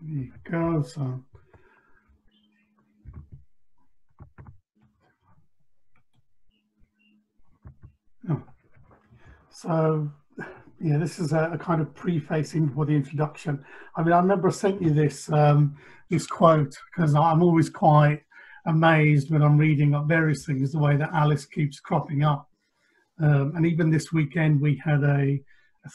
There you go. So yeah, this is a kind of prefacing for the introduction. I mean, I remember I sent you this this quote because I'm always quite amazed when I'm reading up various things, the way that Alice keeps cropping up. And even this weekend, we had a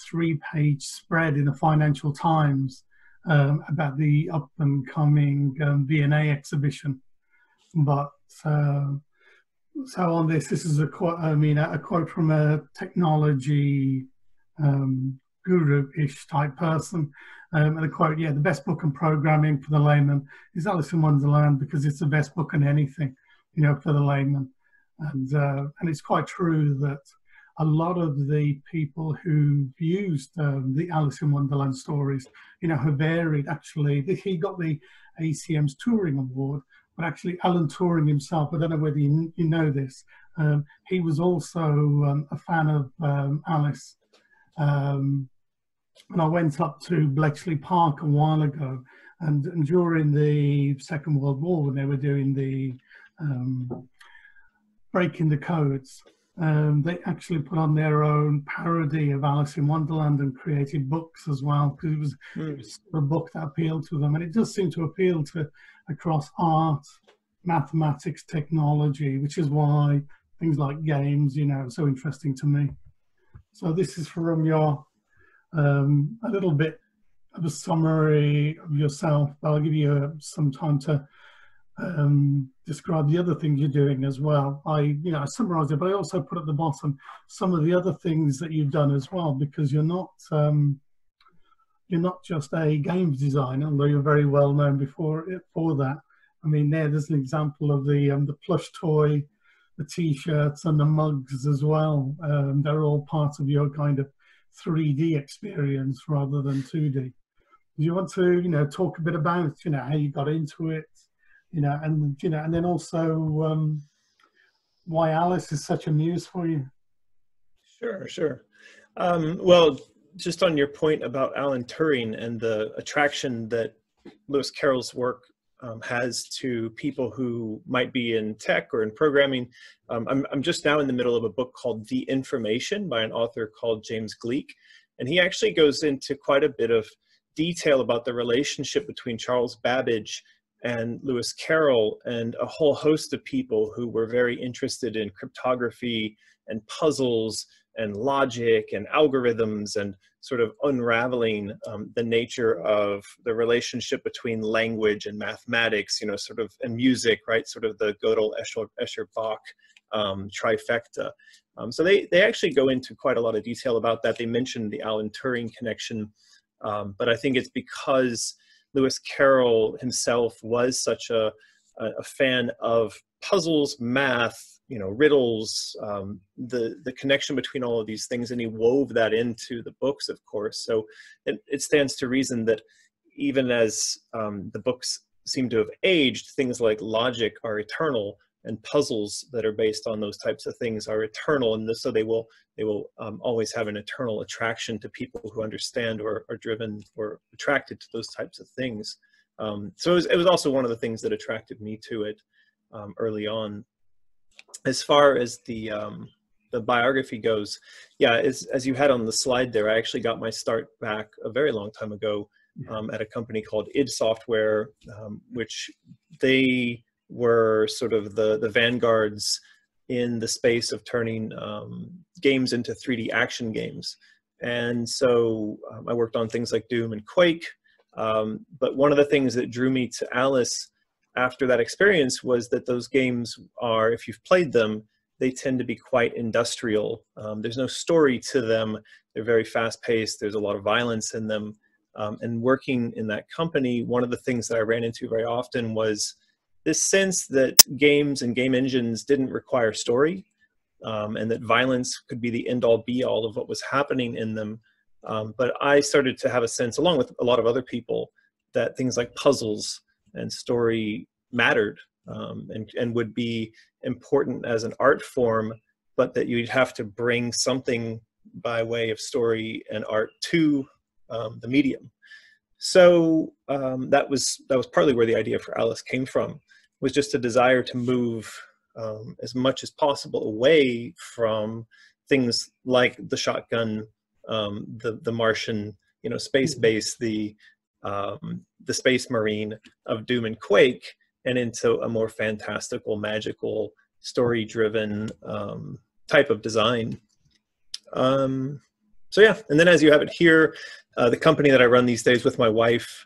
three-page spread in the Financial Times about the up-and-coming V and A exhibition. But so on this is a quote. I mean, a quote from a technology guru-ish type person, and a quote. Yeah, the best book on programming for the layman is Alice in Wonderland because it's the best book on anything, you know, for the layman. And it's quite true that a lot of the people who used the Alice in Wonderland stories, you know, have varied. Actually, he got the ACM's Turing Award, but actually Alan Turing himself, I don't know whether you know this, he was also a fan of Alice. And I went up to Bletchley Park a while ago, and during the Second World War, when they were doing the Breaking the Codes, they actually put on their own parody of Alice in Wonderland and created books as well, because it was a book that appealed to them, and it does seem to appeal to across art, mathematics, technology, which is why things like games, you know, are so interesting to me. So this is from your, a little bit of a summary of yourself, but I'll give you some time to describe the other things you're doing as well. I summarised it, but I also put at the bottom some of the other things that you've done as well, because you're not just a games designer, although you're very well known before for that. I mean, there's an example of the plush toy, the t-shirts and the mugs as well. They're all part of your kind of 3D experience rather than 2D. Do you want to, you know, talk a bit about, you know, how you got into it? You know, and then also why Alice is such a muse for you. Sure, sure. Well, just on your point about Alan Turing and the attraction that Lewis Carroll's work has to people who might be in tech or in programming, I'm just now in the middle of a book called The Information by an author called James Gleick, and he actually goes into quite a bit of detail about the relationship between Charles Babbage and Lewis Carroll and a whole host of people who were very interested in cryptography and puzzles and logic and algorithms and sort of unraveling the nature of the relationship between language and mathematics, you know, sort of, and music, right? Sort of the Gödel, Escher, Bach trifecta. So they actually go into quite a lot of detail about that. They mentioned the Alan Turing connection, but I think it's because Lewis Carroll himself was such a fan of puzzles, math, you know, riddles, the connection between all of these things, and he wove that into the books, of course. So it stands to reason that even as the books seem to have aged, things like logic are eternal, and puzzles that are based on those types of things are eternal, and so they will always have an eternal attraction to people who understand or are driven or attracted to those types of things. So it was also one of the things that attracted me to it early on. As far as the biography goes, yeah, as you had on the slide there, I actually got my start back a very long time ago at a company called id Software, which they were sort of the vanguards in the space of turning games into 3D action games. And so I worked on things like Doom and Quake. But one of the things that drew me to Alice after that experience was that those games are, if you've played them, they tend to be quite industrial. There's no story to them. They're very fast-paced. There's a lot of violence in them. And working in that company, one of the things that I ran into very often was this sense that games and game engines didn't require story, and that violence could be the end-all be-all of what was happening in them. But I started to have a sense, along with a lot of other people, that things like puzzles and story mattered and would be important as an art form, but that you'd have to bring something by way of story and art to the medium. So that was partly where the idea for Alice came from, was just a desire to move as much as possible away from things like the shotgun, the Martian, space base, the space marine of Doom and Quake, and into a more fantastical, magical, story-driven type of design. So yeah, and then as you have it here, the company that I run these days with my wife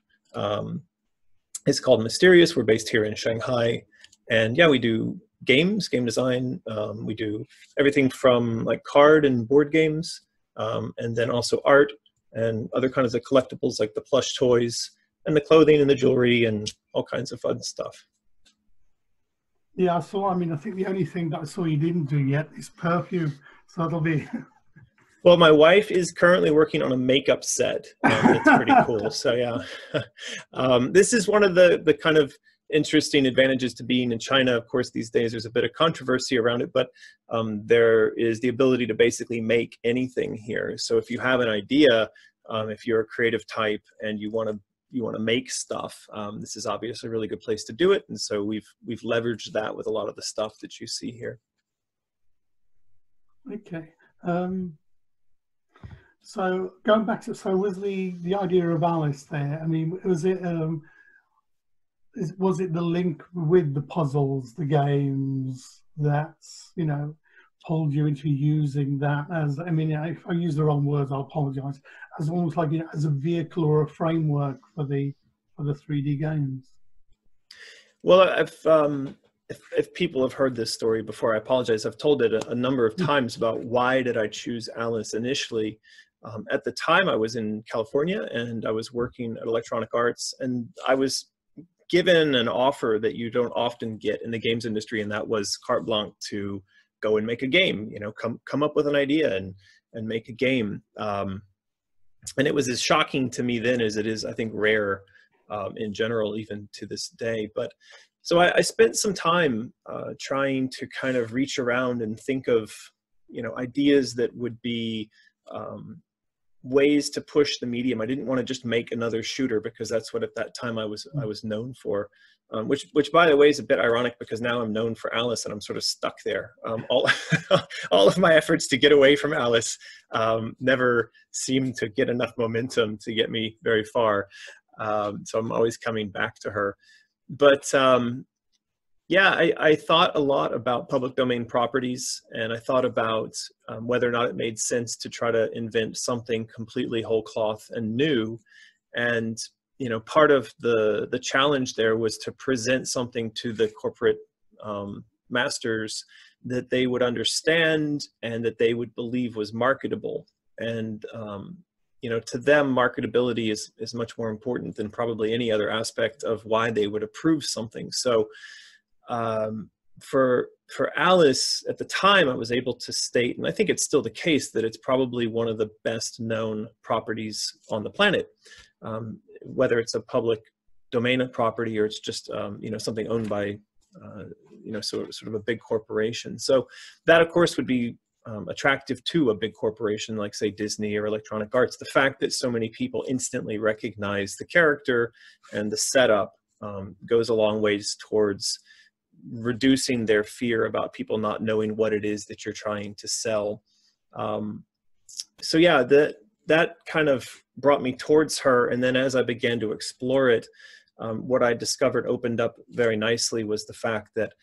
is called Mysterious. We're based here in Shanghai, and yeah, we do games, game design. We do everything from like card and board games, and then also art and other kinds of collectibles like the plush toys and the clothing and the jewelry and all kinds of fun stuff. Yeah, so I mean, I think the only thing that I saw you didn't do yet is perfume, so that'll be... Well, my wife is currently working on a makeup set. It's pretty cool, so yeah. This is one of the kind of interesting advantages to being in China. Of course, these days there's a bit of controversy around it, but there is the ability to basically make anything here. So if you have an idea, if you're a creative type and you want to make stuff, this is obviously a really good place to do it. And so we've leveraged that with a lot of the stuff that you see here. Okay. So going back to, so was the idea of Alice there, I mean, was it the link with the puzzles, the games, that's, pulled you into using that as, I mean, if I use the wrong words, I apologize, as almost like, as a vehicle or a framework for the 3D games? Well, if people have heard this story before, I apologize. I've told it a number of times about why did I choose Alice initially. At the time, I was in California and I was working at Electronic Arts, and I was given an offer that you don't often get in the games industry, and that was carte blanche to go and make a game, come up with an idea and make a game. And it was as shocking to me then as it is, I think, rare in general, even to this day. But so I spent some time trying to kind of reach around and think of, ideas that would be ways to push the medium. I didn't want to just make another shooter, because that's what at that time I was known for, which by the way is a bit ironic, because now I'm known for Alice and I'm sort of stuck there. All all of my efforts to get away from Alice never seemed to get enough momentum to get me very far. So I'm always coming back to her. But yeah, I thought a lot about public domain properties, and I thought about whether or not it made sense to try to invent something completely whole cloth and new. And, part of the challenge there was to present something to the corporate masters that they would understand and that they would believe was marketable. And, to them, marketability is much more important than probably any other aspect of why they would approve something. So, for Alice at the time, I was able to state, and I think it's still the case, that it's probably one of the best known properties on the planet, whether it's a public domain property or it's just something owned by sort of a big corporation. So that of course would be attractive to a big corporation like say Disney or Electronic Arts. The fact that so many people instantly recognize the character and the setup goes a long ways towards reducing their fear about people not knowing what it is that you're trying to sell. So yeah, that kind of brought me towards her. And then as I began to explore it, what I discovered opened up very nicely was the fact that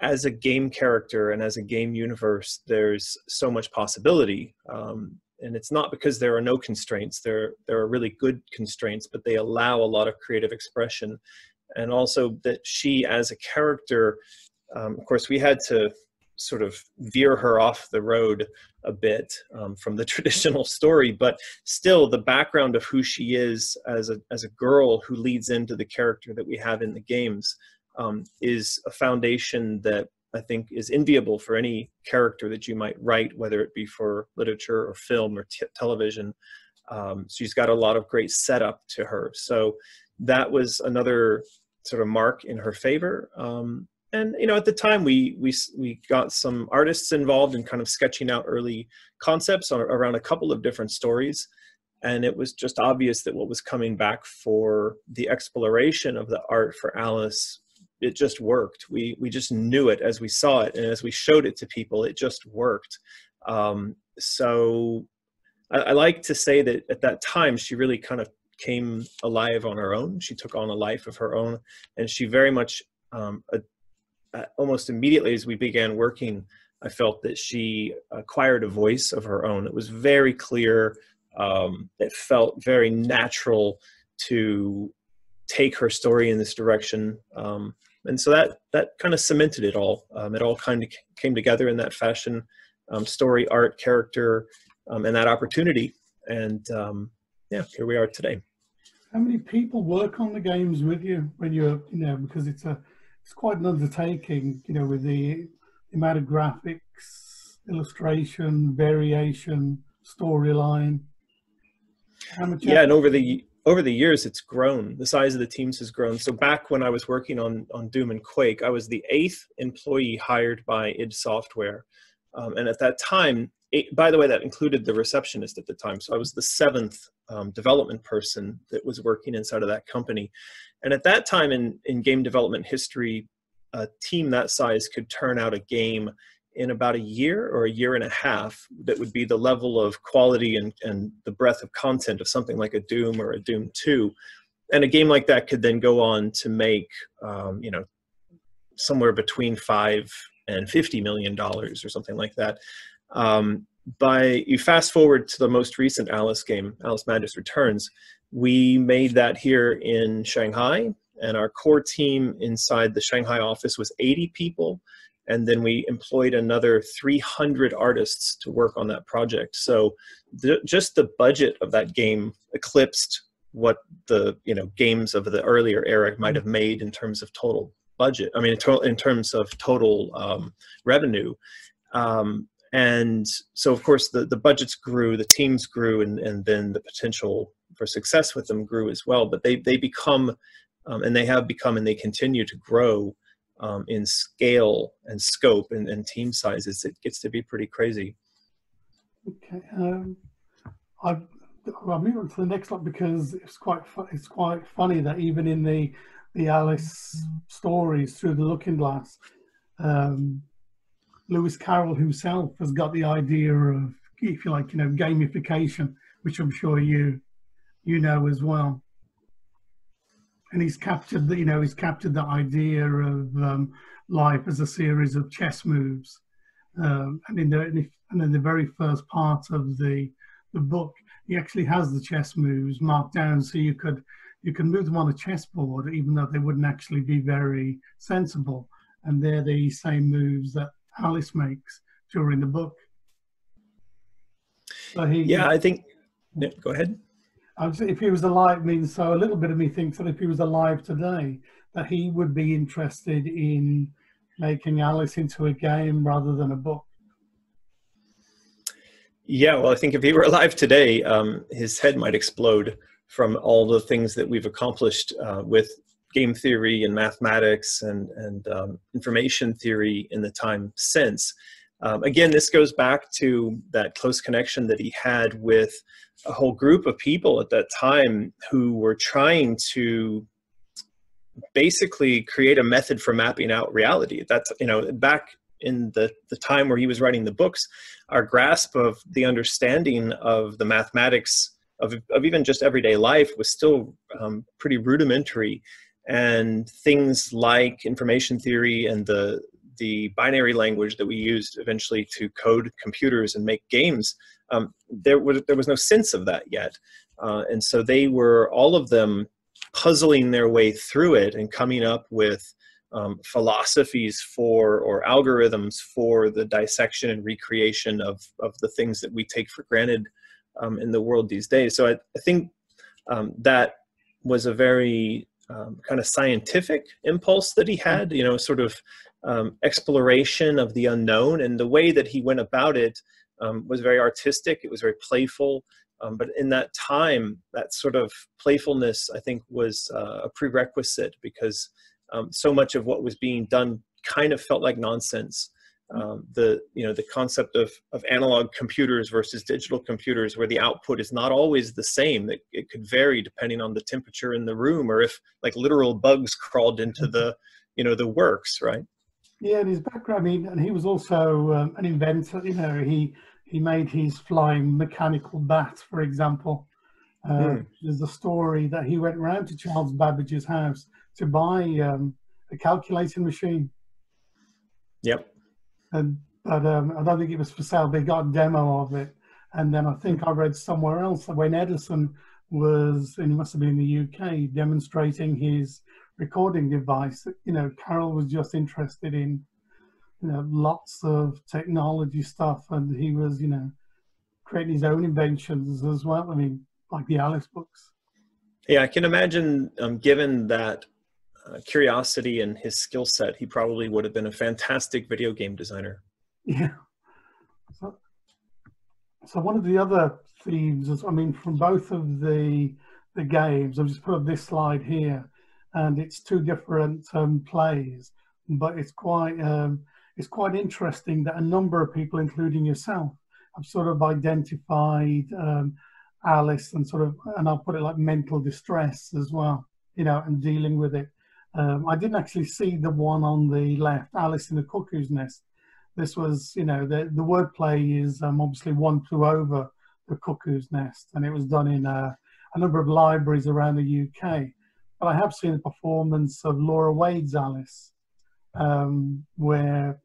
as a game character and as a game universe, there's so much possibility. And it's not because there are no constraints. There are really good constraints, but they allow a lot of creative expression. And also that she, as a character, of course, we had to sort of veer her off the road a bit from the traditional story, but still the background of who she is as a girl who leads into the character that we have in the games is a foundation that I think is enviable for any character that you might write, whether it be for literature or film or television. She's got a lot of great setup to her. So that was another sort of mark in her favor. And, at the time we got some artists involved in kind of sketching out early concepts around a couple of different stories. And it was just obvious that what was coming back for the exploration of the art for Alice, it just worked. We just knew it as we saw it, and as we showed it to people, it just worked. So I like to say that at that time, she really kind of came alive on her own. She took on a life of her own, and she very much, almost immediately as we began working, I felt that she acquired a voice of her own. It was very clear. It felt very natural to take her story in this direction. And so that kind of cemented it all. It all kind of came together in that fashion, story, art, character, and that opportunity. And yeah, here we are today. How many people work on the games with you when you're, you know, because it's quite an undertaking, you know, with the amount of graphics, illustration, variation, storyline. How much? Yeah, and over the years, it's grown. The size of the teams has grown. So back when I was working on Doom and Quake, I was the 8th employee hired by id Software. And at that time, by the way, that included the receptionist at the time. So I was the 7th development person that was working inside of that company. And at that time in game development history, a team that size could turn out a game in about a year or a year and a half that would be the level of quality and the breadth of content of something like a Doom or a Doom 2. And a game like that could then go on to make, you know, somewhere between $5 and $50 million or something like that. You fast forward to the most recent Alice game, Alice Madness Returns, we made that here in Shanghai, and our core team inside the Shanghai office was 80 people. And then we employed another 300 artists to work on that project. So just the budget of that game eclipsed what the, you know, games of the earlier era might have made in terms of total budget. I mean, in terms of total revenue. And so, of course, the budgets grew, the teams grew, and then the potential for success with them grew as well. But they become, and they have become, and they continue to grow in scale and scope and team sizes. It gets to be pretty crazy. Okay, I'll move on to the next one because it's quite funny that even in the Alice stories through the Looking Glass, Lewis Carroll himself has got the idea of, if you like, you know, gamification, which I'm sure you know as well. And he's captured the, you know, he's captured the idea of life as a series of chess moves. And in the very first part of the book, he actually has the chess moves marked down, so you can move them on a chessboard, even though they wouldn't actually be very sensible. And they're the same moves that Alice makes during the book. So he, yeah, I think. Yeah, go ahead. If he was alive, means so a little bit of me thinks that if he was alive today, that he would be interested in making Alice into a game rather than a book. Yeah, well, I think if he were alive today, his head might explode from all the things that we've accomplished with game theory and mathematics and information theory in the time since. Again, this goes back to that close connection that he had with a whole group of people at that time who were trying to basically create a method for mapping out reality. That's, you know, back in the time where he was writing the books, our grasp of the understanding of the mathematics of even just everyday life was still pretty rudimentary. And things like information theory and the binary language that we used eventually to code computers and make games, there was no sense of that yet. And so they were, all of them, puzzling their way through it and coming up with philosophies for, or algorithms for, the dissection and recreation of the things that we take for granted in the world these days. So I think that was a very kind of scientific impulse that he had, you know, sort of exploration of the unknown. And the way that he went about it was very artistic. It was very playful. But in that time, that sort of playfulness, I think, was a prerequisite because so much of what was being done kind of felt like nonsense. the concept of analog computers versus digital computers, where the output is not always the same. It could vary depending on the temperature in the room, or if like literal bugs crawled into the, the works, right? Yeah, and his background, and he was also an inventor. He made his flying mechanical bat, for example. There's a story that he went round to Charles Babbage's house to buy a calculating machine. Yep. But I don't think it was for sale. They got a demo of it. And then I think I read somewhere else that when Edison was, and he must have been in the UK, demonstrating his recording device, Carroll was just interested in, lots of technology stuff, and he was, creating his own inventions as well. Like the Alice books. Yeah, I can imagine, given that curiosity and his skill set, he probably would have been a fantastic video game designer. Yeah. So one of the other themes is, from both of the games, I've just put up this slide here, and it's two different plays, but it's quite interesting that a number of people, including yourself, have sort of identified Alice and I'll put it like mental distress as well, and dealing with it. I didn't actually see the one on the left, Alice in the Cuckoo's Nest. This was, the wordplay is obviously one flew over the cuckoo's nest, and it was done in a number of libraries around the UK. But I have seen a performance of Laura Wade's Alice, where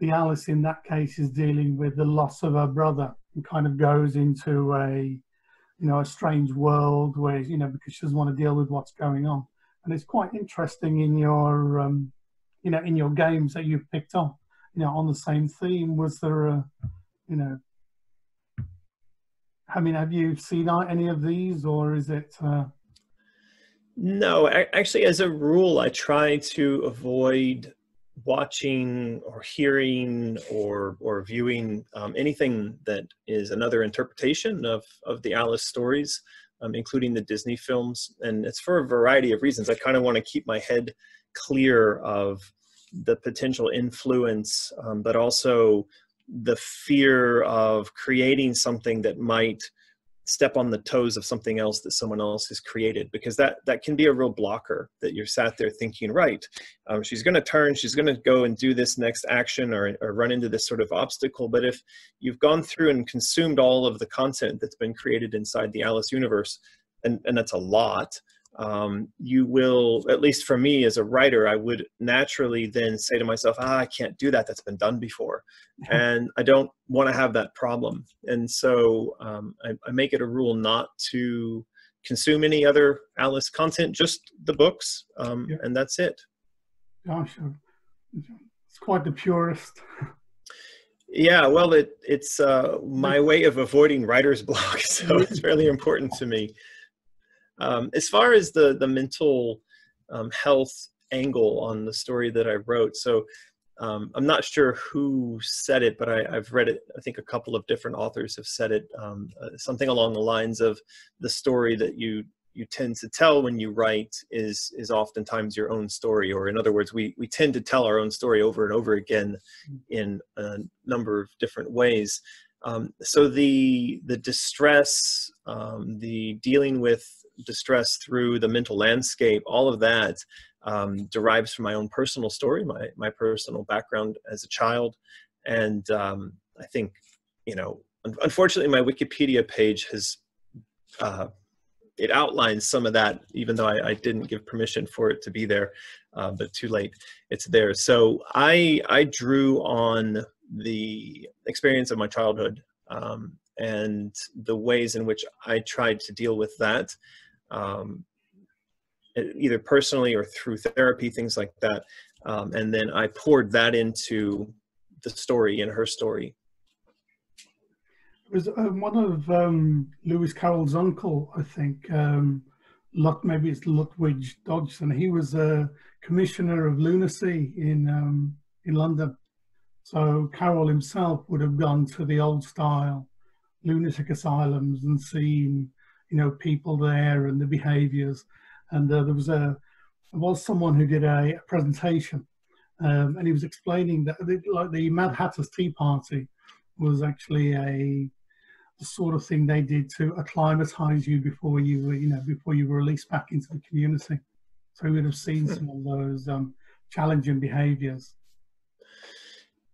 the Alice in that case is dealing with the loss of her brother and kind of goes into a, a strange world where, because she doesn't want to deal with what's going on. And it's quite interesting in your, in your games that you've picked up, on the same theme. Was there a, have you seen any of these, or is it? No, actually, as a rule, I try to avoid watching or hearing or viewing anything that is another interpretation of the Alice stories, including the Disney films. And it's for a variety of reasons. I kind of want to keep my head clear of the potential influence, but also the fear of creating something that might step on the toes of something else that someone else has created, because that can be a real blocker, that you're sat there thinking, right, she's going to turn, she's going to go and do this next action or run into this sort of obstacle. But if you've gone through and consumed all of the content that's been created inside the Alice universe, and that's a lot, you will, at least for me as a writer, I would naturally then say to myself, I can't do that. That's been done before. And I don't want to have that problem. And so I make it a rule not to consume any other Alice content, just the books, and that's it. Gosh, it's quite the purist. Yeah, well, it's my way of avoiding writer's block, so it's really important to me. As far as the mental health angle on the story that I wrote, so I'm not sure who said it, but I've read it. I think a couple of different authors have said it, something along the lines of the story that you tend to tell when you write is oftentimes your own story, or in other words, we tend to tell our own story over and over again in a number of different ways. So the distress, the dealing with distress through the mental landscape, all of that derives from my own personal story, my personal background as a child. And I think, unfortunately, my Wikipedia page has, it outlines some of that, even though I didn't give permission for it to be there, but too late, it's there. So I drew on the experience of my childhood and the ways in which I tried to deal with that, either personally or through therapy, things like that. And then I poured that into the story, in her story. It was one of Lewis Carroll's uncle, I think, maybe it's Lutwidge Dodgson. He was a commissioner of lunacy in London. So Carroll himself would have gone to the old style lunatic asylums and seen, people there and the behaviours. And there was someone who did a presentation and he was explaining that the Mad Hatter's Tea Party was actually a sort of thing they did to acclimatise you before you were, before you were released back into the community. So we would have seen some of those challenging behaviours.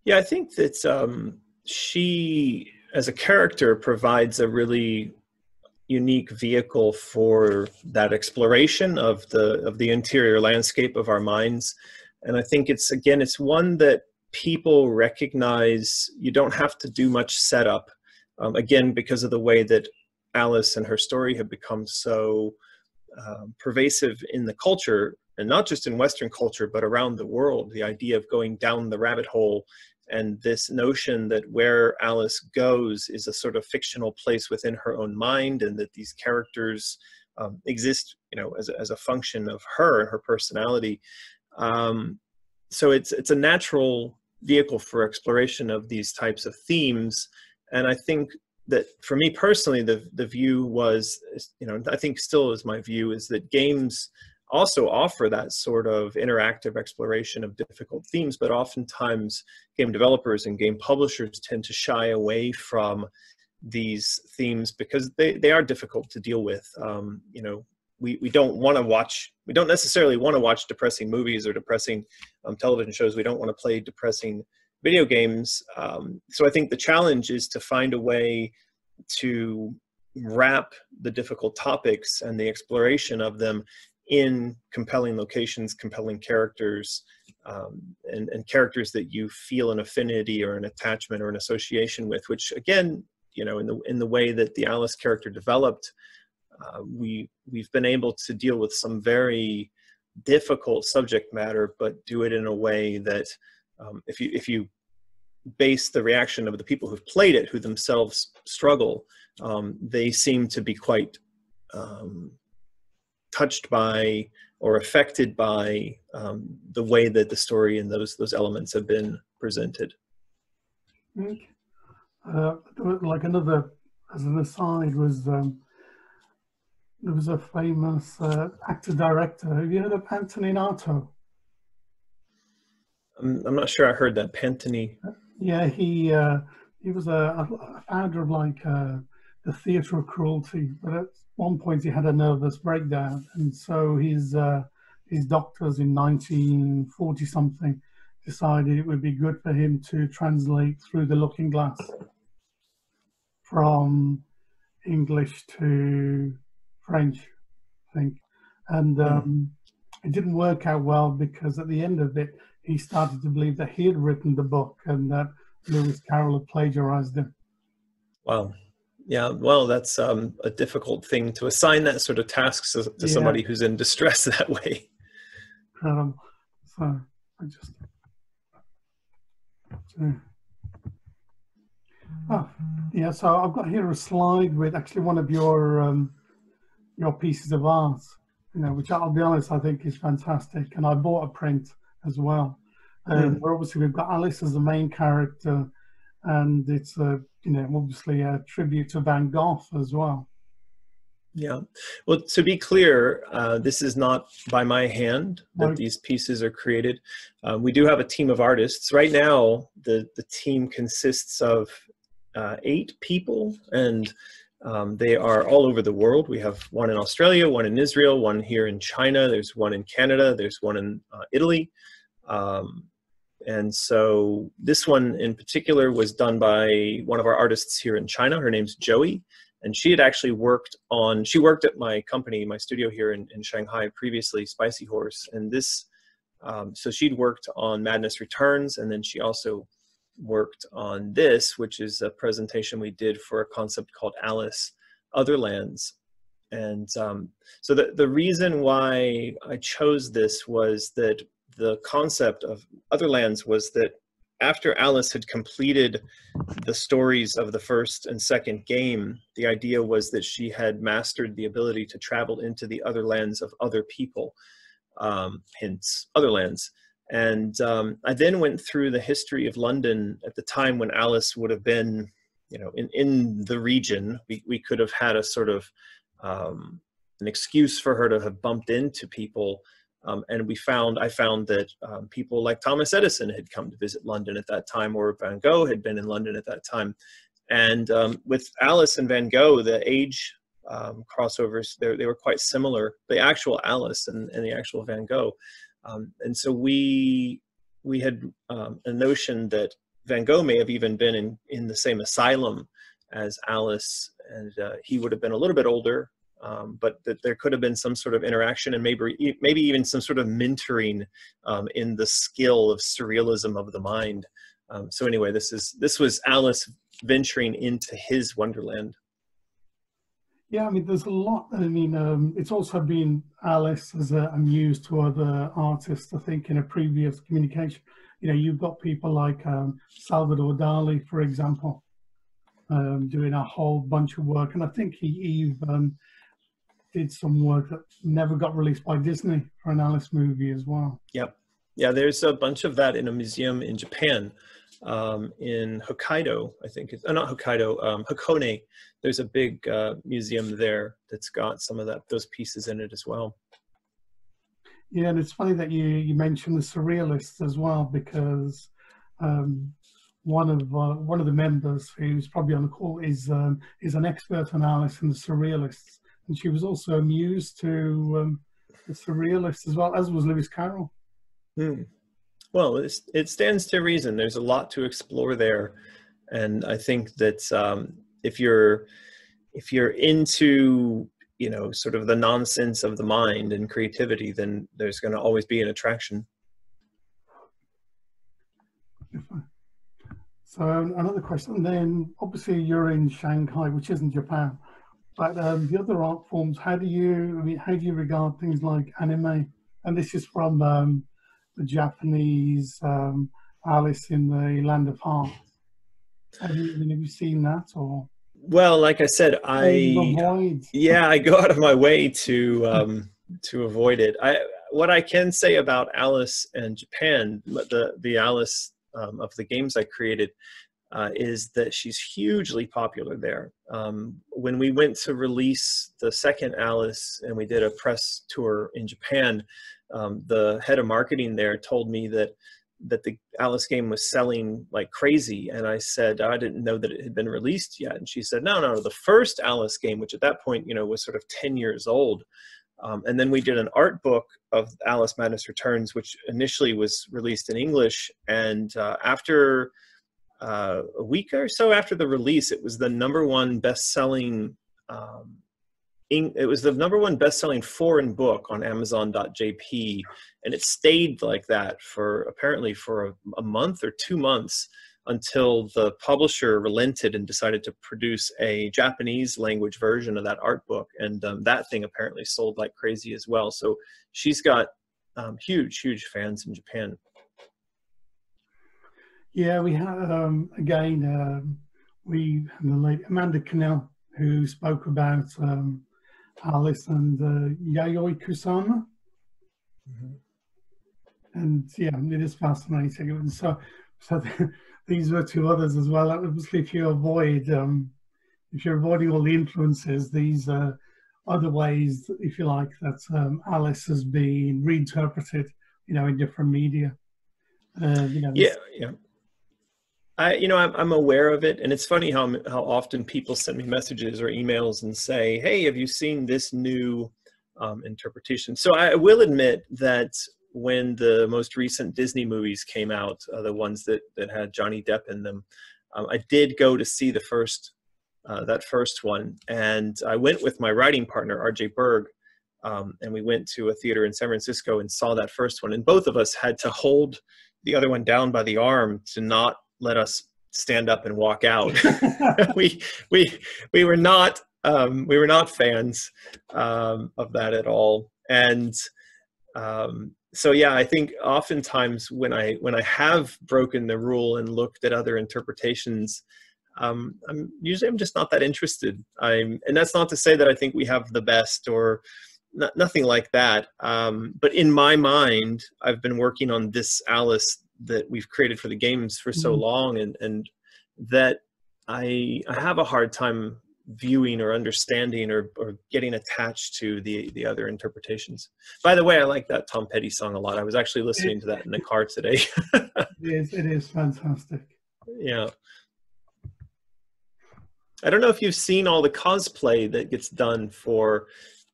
Yeah, I think that she, as a character, provides a really unique vehicle for that exploration of the interior landscape of our minds. And I think it's, again, it's one that people recognize. You don't have to do much setup, again, because of the way that Alice and her story have become so pervasive in the culture, and not just in Western culture, but around the world. The idea of going down the rabbit hole, and this notion that where Alice goes is a sort of fictional place within her own mind, and that these characters exist, as a function of her and her personality. So it's a natural vehicle for exploration of these types of themes. And I think that for me personally, the view was, I think still is my view, is that games also offer that sort of interactive exploration of difficult themes, but oftentimes game developers and game publishers tend to shy away from these themes because they are difficult to deal with. We don't want to watch, we don't necessarily want to watch depressing movies or depressing television shows. We don't want to play depressing video games. So I think the challenge is to find a way to wrap the difficult topics and the exploration of them in compelling locations, compelling characters, and characters that you feel an affinity or an attachment or an association with, which again, in the way that the Alice character developed, we've been able to deal with some very difficult subject matter, but do it in a way that if you base the reaction of the people who've played it, who themselves struggle, they seem to be quite touched by or affected by the way that the story and those elements have been presented. Like another, as an aside, was there was a famous actor-director. Have you heard of Pantani? I'm not sure I heard that, Pantani. Yeah, he was a founder of the Theatre of Cruelty, but at one point he had a nervous breakdown, and so his doctors in 1940 something decided it would be good for him to translate Through the Looking Glass from English to French, I think, and it didn't work out well, because at the end of it he started to believe that he had written the book and that Lewis Carroll had plagiarized him. Wow. Yeah, well, that's a difficult thing to assign that sort of task to somebody who's in distress that way. So I just... So I've got here a slide with actually one of your pieces of art, which I'll be honest, I think is fantastic. And I bought a print as well. Where obviously we've got Alice as the main character, and it's a, obviously a tribute to Van Gogh as well. Yeah. Well, to be clear, this is not by my hand that these pieces are created. We do have a team of artists. Right now, the team consists of 8 people, and they are all over the world. We have one in Australia, one in Israel, one here in China, there's one in Canada, there's one in Italy. And so this one in particular was done by one of our artists here in China. Her name's Joey, and she had actually worked at my company, my studio here in Shanghai previously, Spicy Horse. And this, so she'd worked on Madness Returns, and then she also worked on this, which is a presentation we did for a concept called Alice Otherlands. And so the reason why I chose this was that the concept of Otherlands was that after Alice had completed the stories of the first and second game, the idea was that she had mastered the ability to travel into the other lands of other people, hence Otherlands. And I then went through the history of London at the time when Alice would have been, in the region. We could have had a sort of an excuse for her to have bumped into people And I found that people like Thomas Edison had come to visit London at that time, or Van Gogh had been in London at that time. And with Alice and Van Gogh, the age crossovers, they were quite similar, the actual Alice and the actual Van Gogh. And so we had a notion that Van Gogh may have even been in the same asylum as Alice, and he would have been a little bit older, but that there could have been some sort of interaction and maybe even some sort of mentoring in the skill of surrealism of the mind. So anyway, this was Alice venturing into his wonderland. Yeah, I mean, there's a lot. I mean, it's also been Alice as a muse to other artists, I think, in a previous communication. You know, you've got people like Salvador Dali, for example, doing a whole bunch of work. And I think he even did some work that never got released by Disney for an Alice movie as well. Yep. Yeah, there's a bunch of that in a museum in Japan. In Hokkaido, I think it's not Hokkaido, Hakone. There's a big museum there that's got some of those pieces in it as well. Yeah, and it's funny that you mentioned the Surrealists as well, because one of the members who's probably on the call is an expert on Alice and the Surrealists, and she was also a muse to the Surrealists as well, as was Lewis Carroll. Mm. Well, it stands to reason. There's a lot to explore there, and I think that if you're into, you know, sort of the nonsense of the mind and creativity, then there's going to always be an attraction. So another question. Then, obviously, you're in Shanghai, which isn't Japan, but the other art forms. How do you regard things like anime? And this is from the Japanese Alice in the Land of Heart. Have you seen that, or? Well, like I said, I go out of my way to avoid it. What I can say about Alice and Japan, the Alice of the games I created, is that she's hugely popular there. When we went to release the second Alice and we did a press tour in Japan, the head of marketing there told me that the Alice game was selling like crazy. And I said, I didn't know that it had been released yet. And she said, no, the first Alice game, which at that point, you know, was sort of 10 years old. And then we did an art book of Alice Madness Returns, which initially was released in English. And after a week or so after the release, it was the #1 best-selling it was the #1 best-selling foreign book on Amazon.jp, and it stayed like that for apparently for a month or 2 months, until the publisher relented and decided to produce a Japanese language version of that art book. And that thing apparently sold like crazy as well. So she's got huge fans in Japan. Yeah, we had again the late Amanda Cannell, who spoke about Alice and Yayoi Kusama. Mm-hmm. And yeah, it is fascinating. And so these were two others as well. Obviously, if you're avoiding all the influences, these are other ways, if you like, that Alice has been reinterpreted, you know, in different media. You know, yeah. I'm aware of it, and it's funny how often people send me messages or emails and say, hey, have you seen this new interpretation? So I will admit that when the most recent Disney movies came out, the ones that had Johnny Depp in them, I did go to see the first one, and I went with my writing partner, RJ Berg, and we went to a theater in San Francisco and saw that first one, and both of us had to hold the other one down by the arm to not let us stand up and walk out. we were not fans of that at all. And so yeah, I think oftentimes when I have broken the rule and looked at other interpretations, I'm just not that interested. And that's not to say that I think we have the best or nothing like that. But in my mind, I've been working on this Alice that we've created for the games for so long, and that I have a hard time viewing or understanding or getting attached to the other interpretations. By the way, I like that Tom Petty song a lot. I was actually listening to that in the car today. It is fantastic. Yeah. I don't know if you've seen all the cosplay that gets done for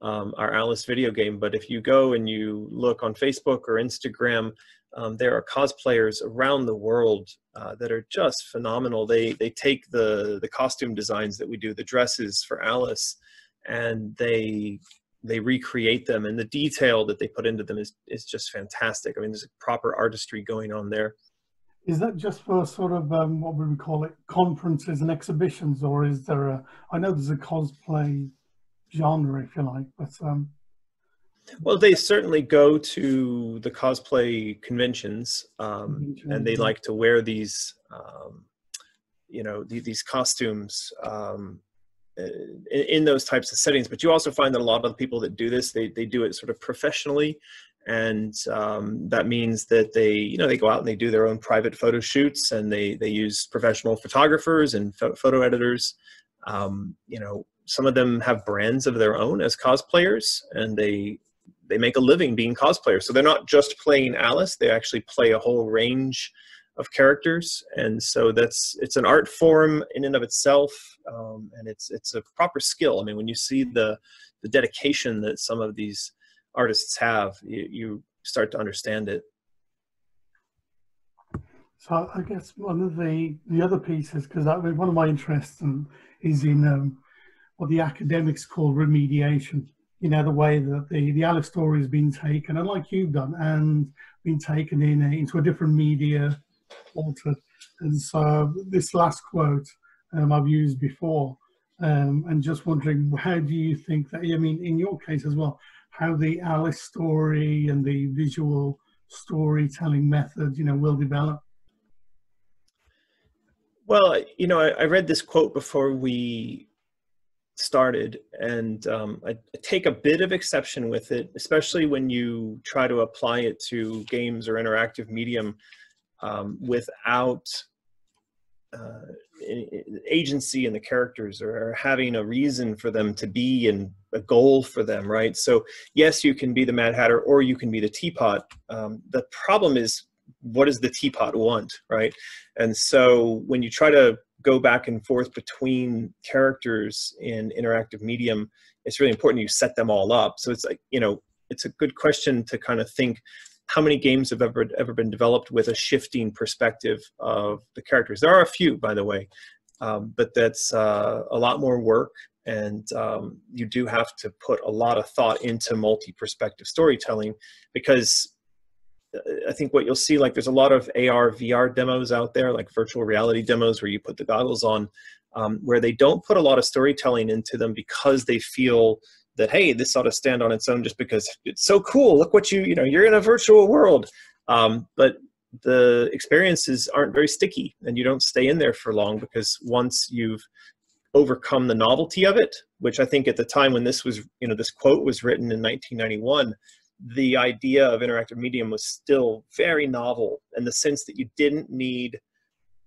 our Alice video game, but if you go and you look on Facebook or Instagram, there are cosplayers around the world that are just phenomenal. They take the costume designs that we do, the dresses for Alice, and they recreate them, and the detail that they put into them is just fantastic. I mean, there's a proper artistry going on there. Is that just for sort of what would we call it, conferences and exhibitions, or is there a? I know there's a cosplay genre, if you like, but. Well, they certainly go to the cosplay conventions, and they like to wear these, you know, these costumes in those types of settings. But you also find that a lot of the people that do this, they do it sort of professionally, and that means that they, you know, they go out and they do their own private photo shoots, and they use professional photographers and photo editors, you know. Some of them have brands of their own as cosplayers, and they make a living being cosplayers. So they're not just playing Alice, they actually play a whole range of characters. And so it's an art form in and of itself, and it's a proper skill. I mean, when you see the dedication that some of these artists have, you start to understand it. So I guess one of the other pieces, because I mean, one of my interests is in what the academics call remediation, you know, the way that the Alice story has been taken, and like you've done, and been taken into a different media, altered. And so this last quote I've used before, and just wondering, how do you think that, I mean, in your case as well, how the Alice story and the visual storytelling method, you know, will develop? Well, you know, I read this quote before we started, and I take a bit of exception with it, especially when you try to apply it to games or interactive medium without agency in the characters, or having a reason for them to be and a goal for them, right? So yes, you can be the Mad Hatter, or you can be the teapot. The problem is, what does the teapot want, right? And so when you try to go back and forth between characters in interactive medium, it's really important you set them all up. So it's like, you know, it's a good question to kind of think, how many games have ever been developed with a shifting perspective of the characters? There are a few, by the way, but that's a lot more work, and you do have to put a lot of thought into multi-perspective storytelling, because I think what you'll see, like there's a lot of AR, VR demos out there, like virtual reality demos where you put the goggles on, where they don't put a lot of storytelling into them, because they feel that, hey, this ought to stand on its own just because it's so cool. Look what you know, you're in a virtual world. But the experiences aren't very sticky, and you don't stay in there for long, because once you've overcome the novelty of it, which I think at the time when this was, you know, this quote was written in 1991, the idea of interactive medium was still very novel, in the sense that you didn't need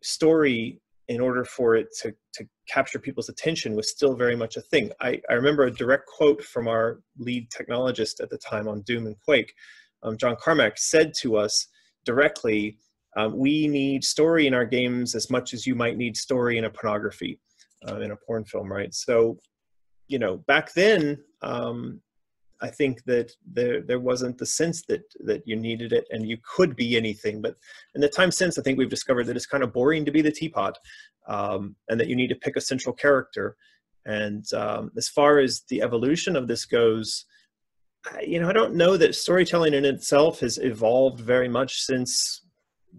story in order for it to capture people's attention was still very much a thing. I remember a direct quote from our lead technologist at the time on Doom and Quake. John Carmack said to us directly, we need story in our games as much as you might need story in a pornography, in a porn film, right? So, you know, back then, I think that there wasn't the sense that you needed it and you could be anything. But in the time since, I think we've discovered that it's kind of boring to be the teapot, and that you need to pick a central character. And as far as the evolution of this goes, you know, I don't know that storytelling in itself has evolved very much since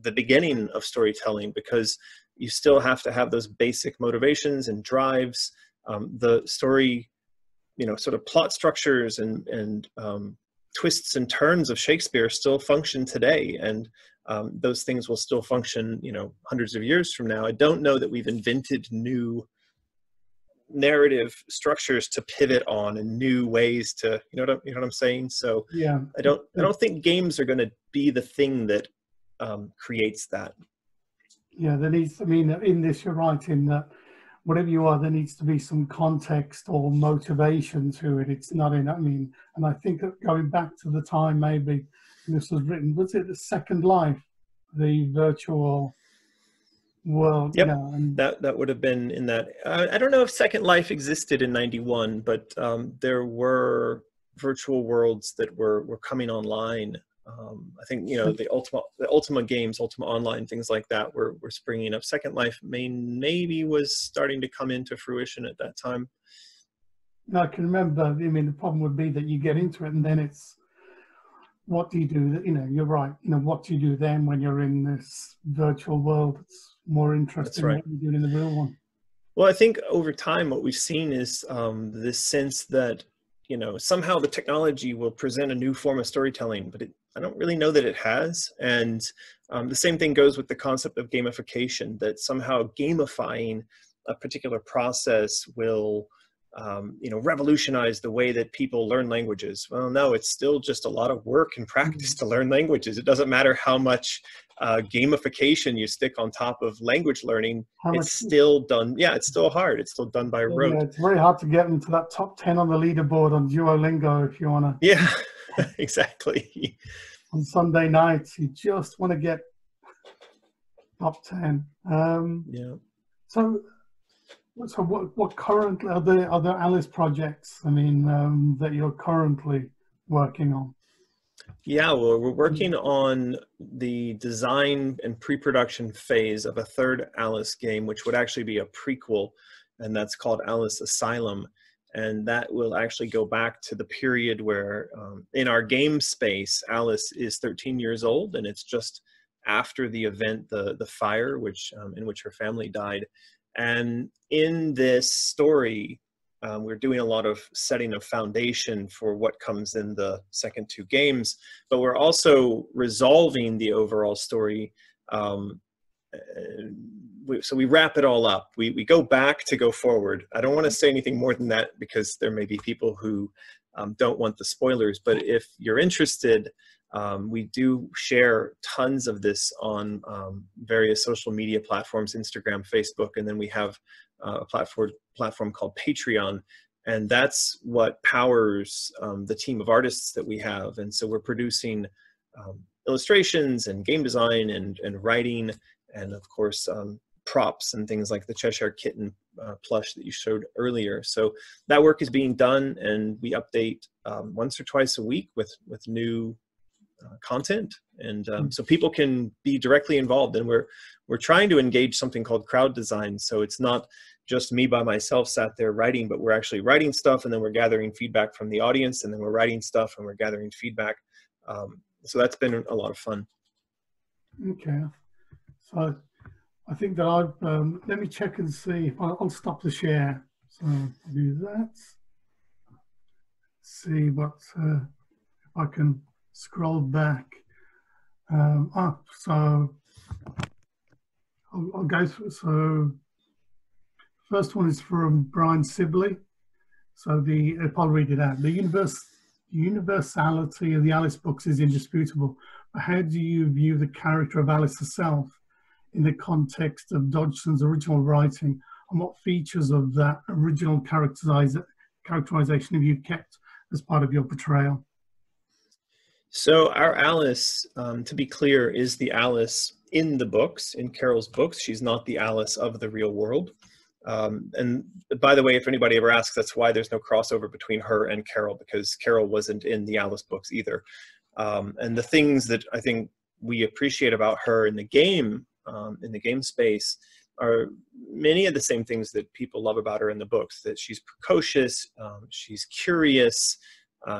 the beginning of storytelling, because you still have to have those basic motivations and drives. The story, you know, sort of plot structures and twists and turns of Shakespeare still function today, and those things will still function, you know, hundreds of years from now. I don't know that we've invented new narrative structures to pivot on, and new ways to, you know what I'm saying? So yeah, I don't think games are going to be the thing that creates that. Yeah, there needs. I mean, in this, you're right in that whatever you are, there needs to be some context or motivation to it. It's not in, I mean, and I think that going back to the time maybe this was written, was it the Second Life, the virtual world? Yep. You know, and that would have been in that. I don't know if Second Life existed in 91, but there were virtual worlds that were coming online. I think, you know, the Ultima games, Ultima Online, things like that were springing up. Second Life maybe was starting to come into fruition at that time. Now, I can remember, I mean, the problem would be that you get into it and then it's, what do you do? You know, you're right. You know, what do you do then when you're in this virtual world? It's more interesting than what you're doing in the real one. Well, I think over time what we've seen is this sense that, you know, somehow the technology will present a new form of storytelling, but I don't really know that it has. And the same thing goes with the concept of gamification, that somehow gamifying a particular process will, you know, revolutionize the way that people learn languages. Well, no, it's still just a lot of work and practice to learn languages. It doesn't matter how much gamification you stick on top of language learning. It's still done. Yeah, it's still hard. It's still done by rote. Yeah, it's very hard to get into that top 10 on the leaderboard on Duolingo if you want to. Yeah, exactly. On Sunday nights, you just want to get top 10. Yeah. So what currently are there Alice projects? I mean, that you're currently working on? Yeah, well, we're working on the design and pre-production phase of a third Alice game, which would actually be a prequel, and that's called Alice Asylum. And that will actually go back to the period where, in our game space, Alice is 13 years old, and it's just after the event, the fire, which in which her family died. And in this story, we're doing a lot of setting of foundation for what comes in the second two games, but we're also resolving the overall story. So we wrap it all up. We go back to go forward. I don't want to say anything more than that because there may be people who don't want the spoilers, but if you're interested, we do share tons of this on various social media platforms, Instagram, Facebook, and then we have a platform called Patreon, and that's what powers the team of artists that we have. And so we're producing illustrations and game design and writing, and of course props and things like the Cheshire Kitten plush that you showed earlier. So that work is being done, and we update once or twice a week with new content, and so people can be directly involved. And we're trying to engage something called crowd design, so it's not just me by myself sat there writing, but we're actually writing stuff, and then we're gathering feedback from the audience, and then we're writing stuff and we're gathering feedback. So that's been a lot of fun. Okay, so I think that I've let me check and see if I'll stop the share, so I'll do that, see what if I can scroll back up. So I'll go through. So first one is from Brian Sibley. So I'll read it out. The universality of the Alice books is indisputable, but how do you view the character of Alice herself in the context of Dodgson's original writing, and what features of that original characterization have you kept as part of your portrayal? So our Alice, to be clear, is the Alice in the books, in Carroll's books. She's not the Alice of the real world. And by the way, if anybody ever asks, that's why there's no crossover between her and Carroll, because Carroll wasn't in the Alice books either. And the things that I think we appreciate about her in the game space, are many of the same things that people love about her in the books, that she's precocious, she's curious,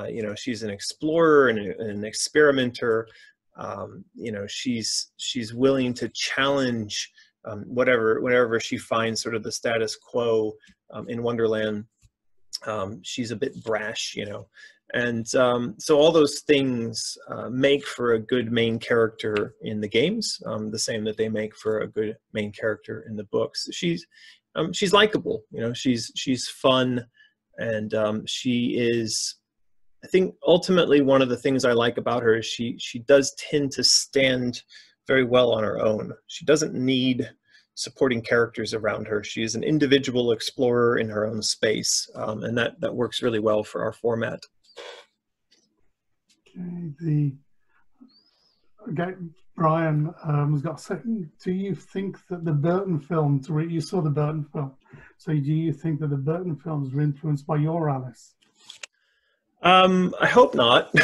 you know, she's an explorer and an experimenter. You know, she's willing to challenge whatever she finds sort of the status quo in Wonderland. She's a bit brash, you know, and so all those things make for a good main character in the games, the same that they make for a good main character in the books. She's likable, you know, she's fun, and she is. I think ultimately one of the things I like about her is she does tend to stand very well on her own. She doesn't need supporting characters around her. She is an individual explorer in her own space, and that works really well for our format. Okay, Brian has got a second. Do you think that the Burton films, you saw the Burton film, so do you think that the Burton films were influenced by your Alice? I hope not,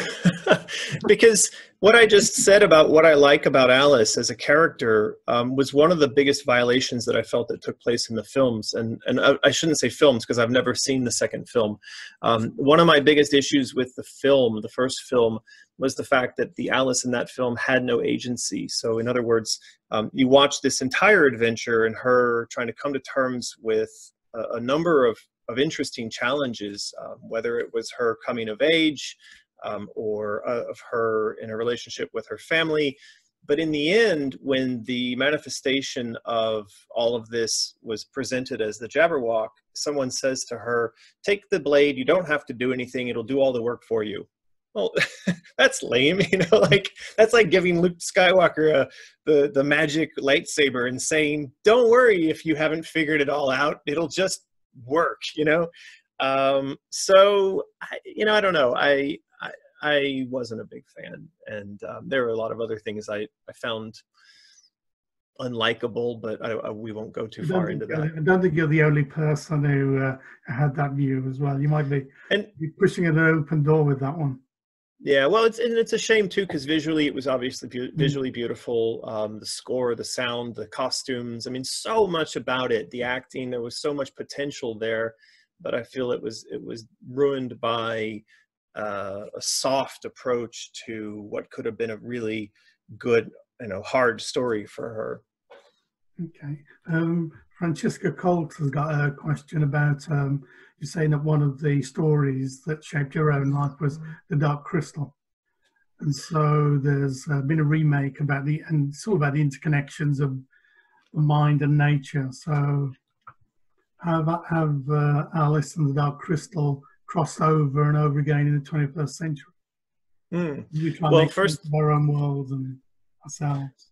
because what I just said about what I like about Alice as a character was one of the biggest violations that I felt that took place in the films. And I shouldn't say films because I've never seen the second film. One of my biggest issues with the film, the first film, was the fact that the Alice in that film had no agency. So in other words, you watch this entire adventure and her trying to come to terms with a number of interesting challenges, whether it was her coming of age or of her in a relationship with her family. But in the end, when the manifestation of all of this was presented as the Jabberwock, someone says to her, "Take the blade, you don't have to do anything, it'll do all the work for you." Well, that's lame, you know, like, that's like giving Luke Skywalker the magic lightsaber and saying, "Don't worry if you haven't figured it all out, it'll just work," you know. So you know, I don't know, I wasn't a big fan, and there were a lot of other things I found unlikable, but we won't go too far into that. I don't think you're the only person who had that view as well. You might be pushing an open door with that one. Yeah, well, it's a shame too, because visually it was obviously visually beautiful. The score, the sound, the costumes, I mean, so much about it, the acting, there was so much potential there, but I feel it was ruined by a soft approach to what could have been a really good, you know, hard story for her. Okay. Francesca Colt has got a question about you're saying that one of the stories that shaped your own life was The Dark Crystal. And so there's been a remake about and it's all about the interconnections of the mind and nature. So have Alice and The Dark Crystal crossed over and over again in the 21st century? We try to make sense of our own world and ourselves.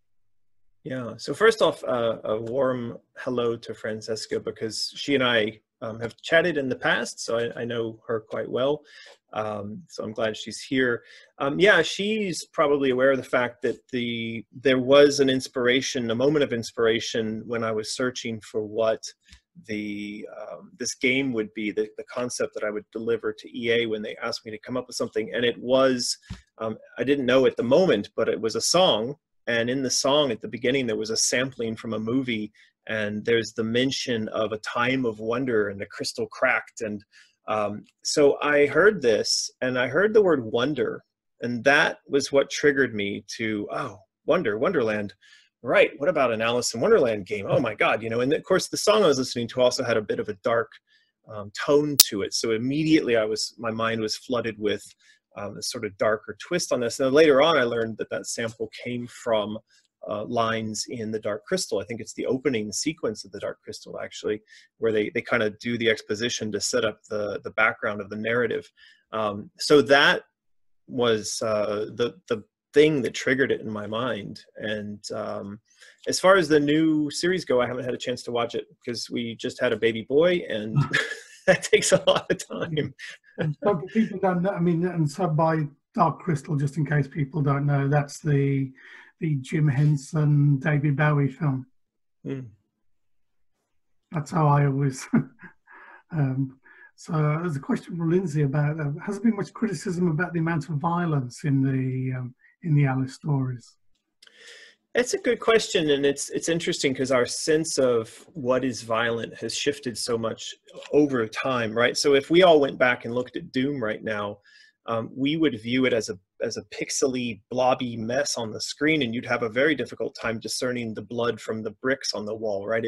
Yeah, so first off, a warm hello to Francesca, because she and I have chatted in the past, so I know her quite well, so I'm glad she's here. Yeah, she's probably aware of the fact that there was an inspiration, a moment of inspiration, when I was searching for what this game would be, the concept that I would deliver to EA when they asked me to come up with something, and it was, I didn't know at the moment, but it was a song. And in the song at the beginning, there was a sampling from a movie, and there's the mention of a time of wonder and the crystal cracked. And so I heard this, and I heard the word wonder, and that was what triggered me to, oh, wonder, Wonderland. Right, what about an Alice in Wonderland game? Oh my God, you know, and of course the song I was listening to also had a bit of a dark tone to it. So immediately my mind was flooded with a sort of darker twist on this. And then later on, I learned that sample came from lines in The Dark Crystal. I think it's the opening sequence of The Dark Crystal, actually, where they kind of do the exposition to set up the background of the narrative. So that was the thing that triggered it in my mind. And as far as the new series go, I haven't had a chance to watch it because we just had a baby boy, and that takes a lot of time. And so people don't know, I mean, and so by Dark Crystal, just in case people don't know, that's the Jim Henson, David Bowie film. That's how I always. So there's a question from Lindsay about, has there been much criticism about the amount of violence in the Alice stories? That's a good question, and it's interesting because our sense of what is violent has shifted so much over time, right? So if we all went back and looked at Doom right now, we would view it as a pixely, blobby mess on the screen, and you'd have a very difficult time discerning the blood from the bricks on the wall, right?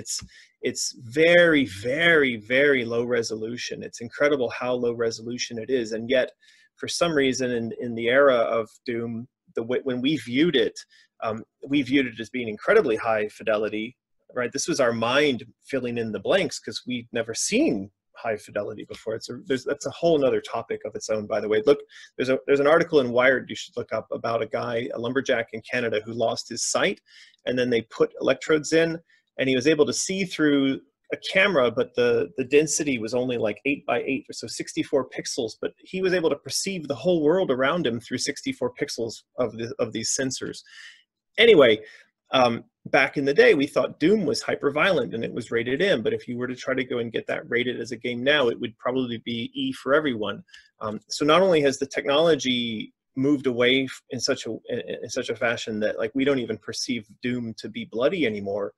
It's very, very, very low resolution. It's incredible how low resolution it is, and yet, for some reason, in the era of Doom, when we viewed it as being incredibly high fidelity, right? This was our mind filling in the blanks because we'd never seen high fidelity before. That's a whole other topic of its own, by the way. Look, there's an article in Wired you should look up about a guy, a lumberjack in Canada, who lost his sight, and then they put electrodes in, and he was able to see through a camera, but the density was only like 8 by 8, or so 64 pixels, but he was able to perceive the whole world around him through 64 pixels of these sensors. Anyway, back in the day, we thought Doom was hyper-violent and it was rated M, but if you were to try to go and get that rated as a game now, it would probably be E for everyone. So not only has the technology moved away in such a fashion that like we don't even perceive Doom to be bloody anymore,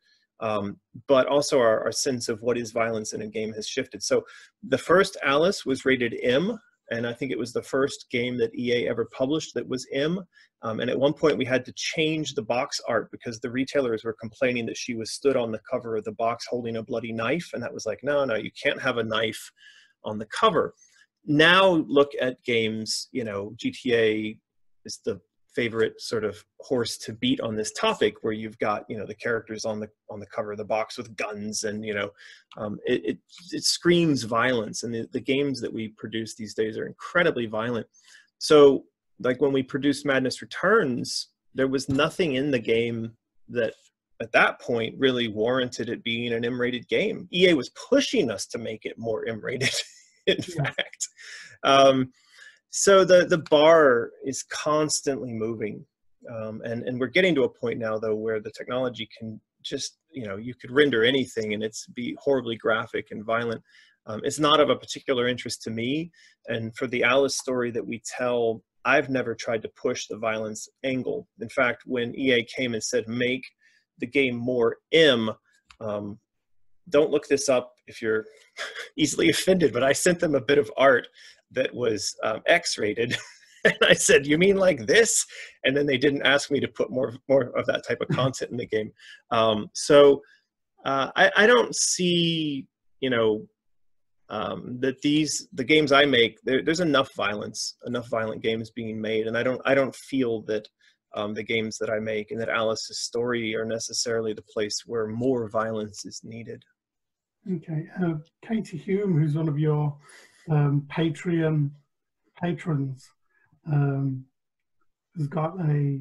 but also our sense of what is violence in a game has shifted. So the first Alice was rated M, and I think it was the first game that EA ever published that was M. And at one point we had to change the box art because the retailers were complaining that she was stood on the cover of the box holding a bloody knife. And that was like, no, no, you can't have a knife on the cover. Now look at games, you know, GTA is the favorite sort of horse to beat on this topic, where you've got, you know, the characters on the cover of the box with guns, and you know, it screams violence, and the games that we produce these days are incredibly violent. So like when we produced Madness Returns, there was nothing in the game that at that point really warranted it being an M-rated game. EA was pushing us to make it more M-rated in fact. So the bar is constantly moving, and we're getting to a point now though where the technology can just, you know, you could render anything and it's be horribly graphic and violent. It's not of a particular interest to me, and for the Alice story that we tell, I've never tried to push the violence angle. In fact, when EA came and said make the game more M, don't look this up if you're easily offended, but I sent them a bit of art that was X-rated. And I said, you mean like this? And then they didn't ask me to put more of that type of content in the game. So I don't see, you know, that the games I make, there's enough violent games being made. And I don't feel that the games that I make and that Alice's story are necessarily the place where more violence is needed. Okay, Katie Hume, who's one of your Patreon patrons, has got a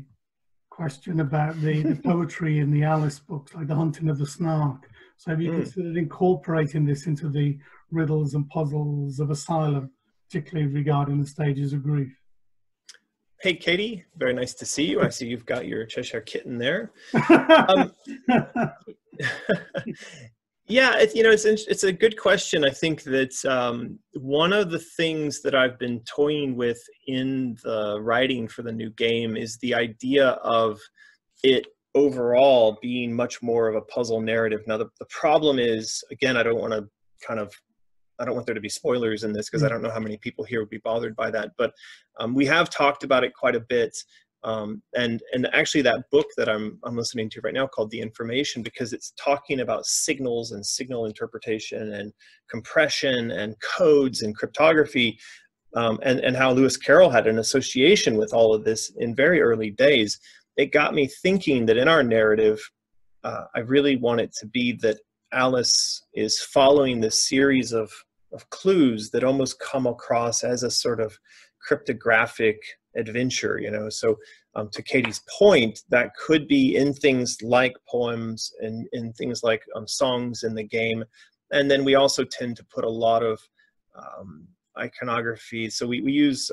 question about the poetry in the Alice books, like The Hunting of the Snark. So have you considered incorporating this into the riddles and puzzles of Asylum, particularly regarding the stages of grief? Hey Katie, very nice to see you. I see you've got your Cheshire Kitten there. Yeah, you know, it's a good question. I think that one of the things that I've been toying with in the writing for the new game is the idea of it overall being much more of a puzzle narrative. Now, the problem is, again, I don't want to kind of, I don't want there to be spoilers in this because I don't know how many people here would be bothered by that, but we have talked about it quite a bit. And actually that book that I'm listening to right now called The Information, because it's talking about signals and signal interpretation and compression and codes and cryptography, and how Lewis Carroll had an association with all of this in very early days. It got me thinking that in our narrative, I really want it to be that Alice is following this series of clues that almost come across as a sort of cryptographic adventure, you know. So to Katie's point, that could be in things like poems and in things like songs in the game, and then we also tend to put a lot of iconography. So we use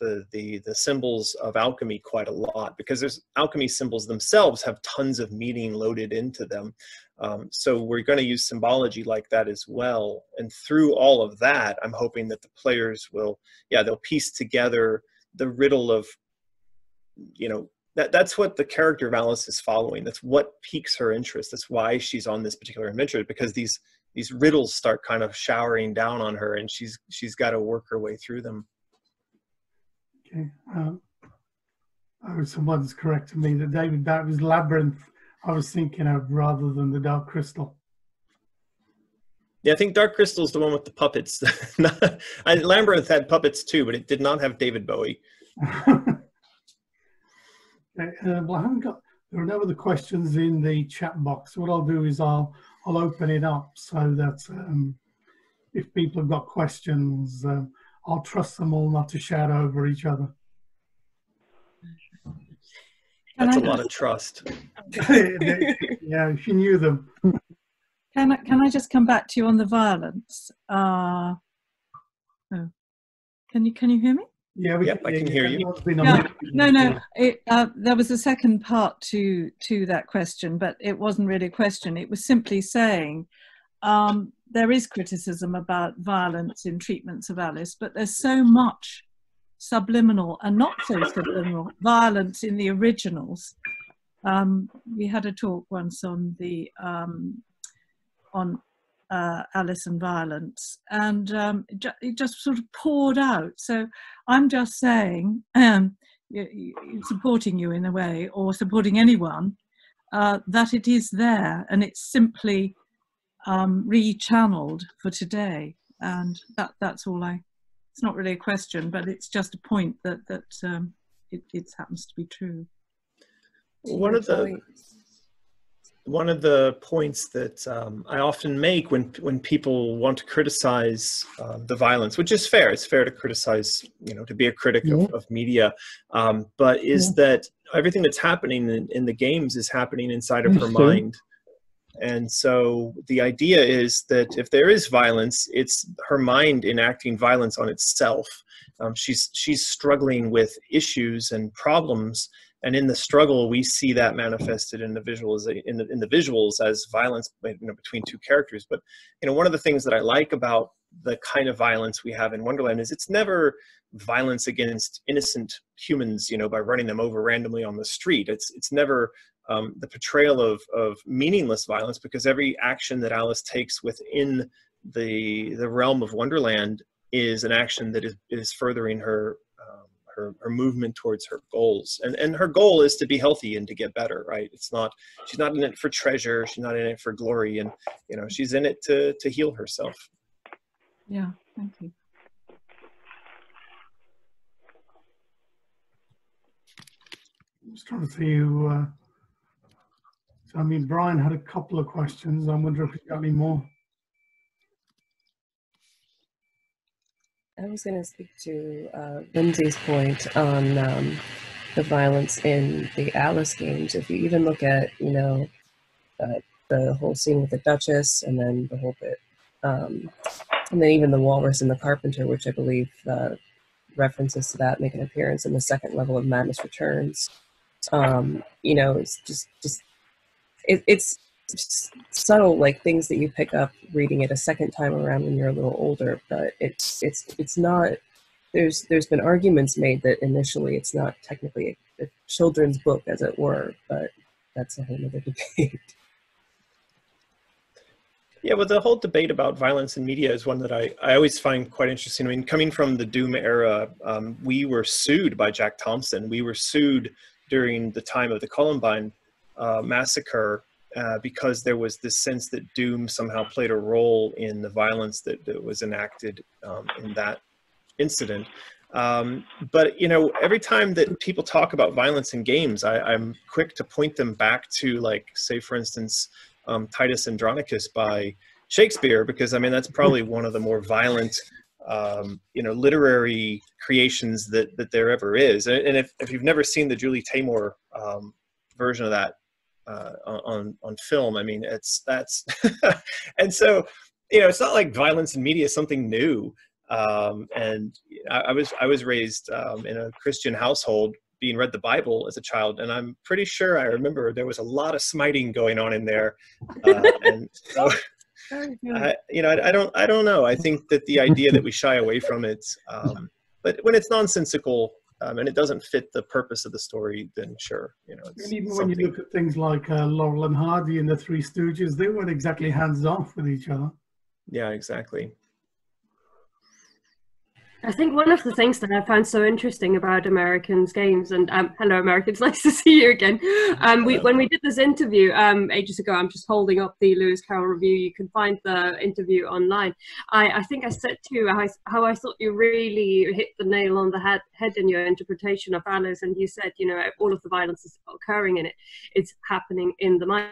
the symbols of alchemy quite a lot, because there's alchemy symbols themselves have tons of meaning loaded into them, so we're going to use symbology like that as well. And through all of that, I'm hoping that the players will, yeah, they'll piece together the riddle of, you know, that's what the character of Alice is following. That's what piques her interest. That's why she's on this particular adventure, because these riddles start kind of showering down on her, and she's got to work her way through them. Okay. Oh, someone's corrected me that David Bowie was Labyrinth. I was thinking of rather than the Dark Crystal. Yeah, I think Dark Crystal is the one with the puppets. Labyrinth had puppets too, but it did not have David Bowie. Okay, well, I haven't got. There are no other questions in the chat box. What I'll do is I'll open it up so that if people have got questions. I'll trust them all not to shout over each other. That's a lot of trust. Yeah, she knew them. Can I just come back to you on the violence? Oh, can you hear me? Yeah, I can hear you. No. There was a second part to that question, but it wasn't really a question. It was simply saying there is criticism about violence in treatments of Alice, but there's so much subliminal and not so subliminal violence in the originals. We had a talk once on the on Alice and violence, and it just sort of poured out. So I'm just saying, supporting you in a way, or supporting anyone, that it is there, and it's simply re-channeled for today. And that's all I... It's not really a question, but it's just a point that it happens to be true. One of the points that I often make when people want to criticize the violence, which is fair, it's fair to criticize, to be a critic of media, but is that everything that's happening in the games is happening inside of her mind. And so the idea is that if there is violence, it's her mind enacting violence on itself. She's struggling with issues and problems, and in the struggle, we see that manifested in the visuals, in the visuals as violence between two characters. But one of the things that I like about the kind of violence we have in Wonderland is it's never violence against innocent humans, by running them over randomly on the street. It's never the portrayal of meaningless violence, because every action that Alice takes within the realm of Wonderland is an action that is furthering her movement towards her goals. And her goal is to be healthy and to get better, right? She's not in it for treasure, she's not in it for glory, and she's in it to heal herself. Yeah, thank you. I was trying to tell you, Brian had a couple of questions. I wonder if he's got any more. I was going to speak to Lindsay's point on the violence in the Alice games. If you even look at, the whole scene with the Duchess, and then the whole bit, and then even the Walrus and the Carpenter, which I believe references to that make an appearance in the second level of Madness Returns. It's just it's subtle, like things that you pick up reading it a second time around when you're a little older, but it's not... there's been arguments made that initially it's not technically a children's book, as it were, but that's a whole other debate. Yeah, well, the whole debate about violence in media is one that I always find quite interesting. I mean, coming from the Doom era, we were sued by Jack Thompson. We were sued during the time of the Columbine massacre, because there was this sense that Doom somehow played a role in the violence that was enacted in that incident. But every time that people talk about violence in games, I'm quick to point them back to, like, say, for instance, Titus Andronicus by Shakespeare, because that's probably one of the more violent literary creations that there ever is. And if you've never seen the Julie Taymor version of that on film, that's and so it's not like violence in media is something new. And I was raised in a Christian household, being read the Bible as a child, and I'm pretty sure I remember there was a lot of smiting going on in there. And so, I don't know. I think that the idea that we shy away from it, but when it's nonsensical and it doesn't fit the purpose of the story, then sure, it's... And even when you look at things like Laurel and Hardy and the Three Stooges, they weren't exactly hands off with each other. Yeah, exactly. I think one of the things that I found so interesting about Americans' games, and hello Americans, nice to see you again. When we did this interview ages ago, I'm just holding up the Lewis Carroll review, you can find the interview online. I think I said to you how I thought you really hit the nail on the head in your interpretation of Alice, and you said, all of the violence is occurring in it. It's happening in the mind,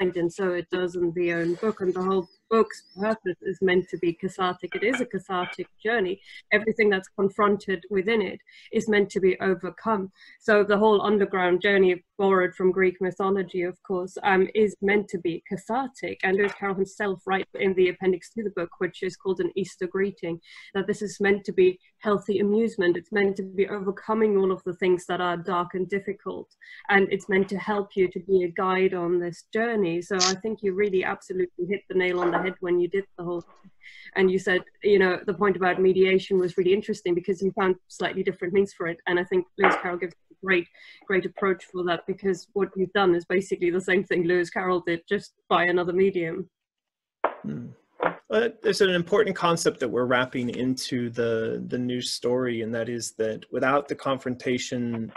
and so it does in the own book, and the whole book's purpose is meant to be cathartic. It is a cathartic journey. Everything that's confronted within it is meant to be overcome. So the whole underground journey, borrowed from Greek mythology, of course, is meant to be cathartic. And Lewis Carroll himself writes in the appendix to the book, which is called An Easter Greeting, that this is meant to be healthy amusement. It's meant to be overcoming all of the things that are dark and difficult. And it's meant to help you to be a guide on this journey. So I think you really absolutely hit the nail on the head when you did the whole thing. And you said, you know, the point about mediation was really interesting because you found slightly different means for it. And I think Lewis Carroll gives a great approach for that, because what you've done is basically the same thing Lewis Carroll did, just by another medium. Hmm. There's an important concept that we're wrapping into the new story, and that is that without the confrontation,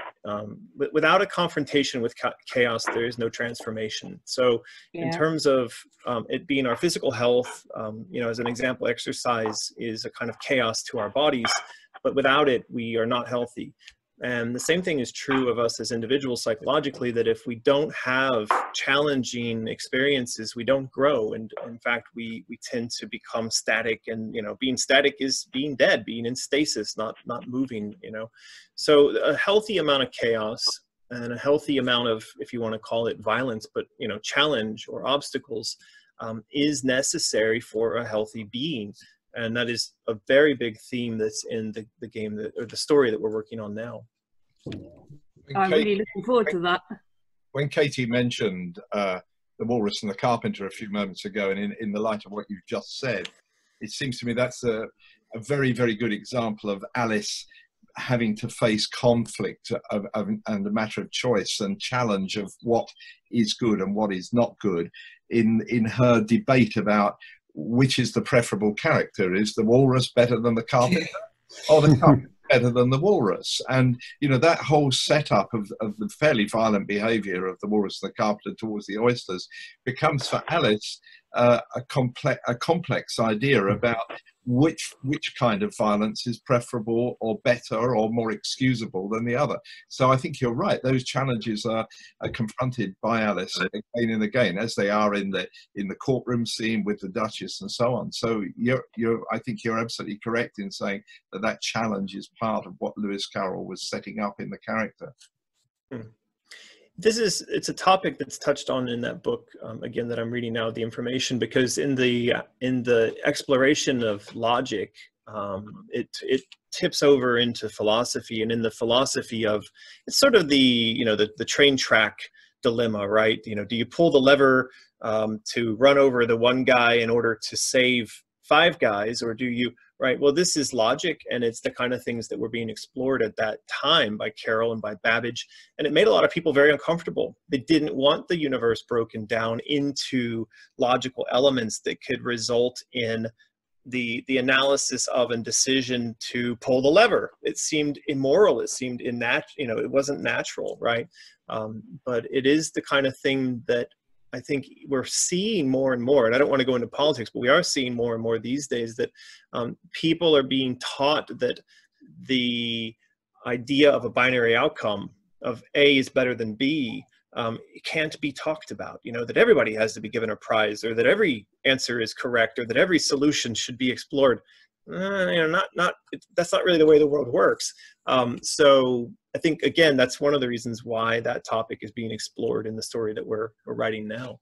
without a confrontation with chaos, there is no transformation. So yeah. In terms of it being our physical health, you know, as an example, exercise is a kind of chaos to our bodies, but without it, we are not healthy. And the same thing is true of us as individuals psychologically, that if we don't have challenging experiences, we don't grow. And in fact, we tend to become static, and, you know, being static is being dead, being in stasis, not moving, you know. So a healthy amount of chaos and a healthy amount of, if you want to call it violence, but, you know, challenge or obstacles is necessary for a healthy being. And that is a very big theme that's in the game, that, or the story that we're working on now. I'm really looking forward to that. When Katie mentioned the Walrus and the Carpenter a few moments ago, and in the light of what you've just said, it seems to me that's a very, very good example of Alice having to face conflict and a matter of choice and challenge of what is good and what is not good in her debate about which is the preferable character. Is the walrus better than the carpenter, or the carpenter better than the walrus? And, you know, that whole setup of the fairly violent behaviour of the walrus and the carpenter towards the oysters becomes for Alice a complex idea about which kind of violence is preferable or better or more excusable than the other. So I think you're right, those challenges are confronted by Alice again and again, as they are in the courtroom scene with the Duchess and so on. So I think you're absolutely correct in saying that that challenge is part of what Lewis Carroll was setting up in the character. Hmm. It's a topic that's touched on in that book, again, that I'm reading now, The Information, because in the exploration of logic, it tips over into philosophy, and in the philosophy of, it's sort of the, you know, the train track dilemma, right? You know, do you pull the lever to run over the one guy in order to save five guys, or do you, right? Well, this is logic, and it's the kind of things that were being explored at that time by Carroll and by Babbage, and it made a lot of people very uncomfortable. They didn't want the universe broken down into logical elements that could result in the analysis of and decision to pull the lever. It seemed immoral, it seemed you know, it wasn't natural, right? But it is the kind of thing that I think we're seeing more and more, and I don't want to go into politics, but we are seeing more and more these days that people are being taught that the idea of a binary outcome of A is better than B can't be talked about, you know, that everybody has to be given a prize, or that every answer is correct, or that every solution should be explored. You know, that's not really the way the world works. So I think, again, that's one of the reasons why that topic is being explored in the story that we're writing now.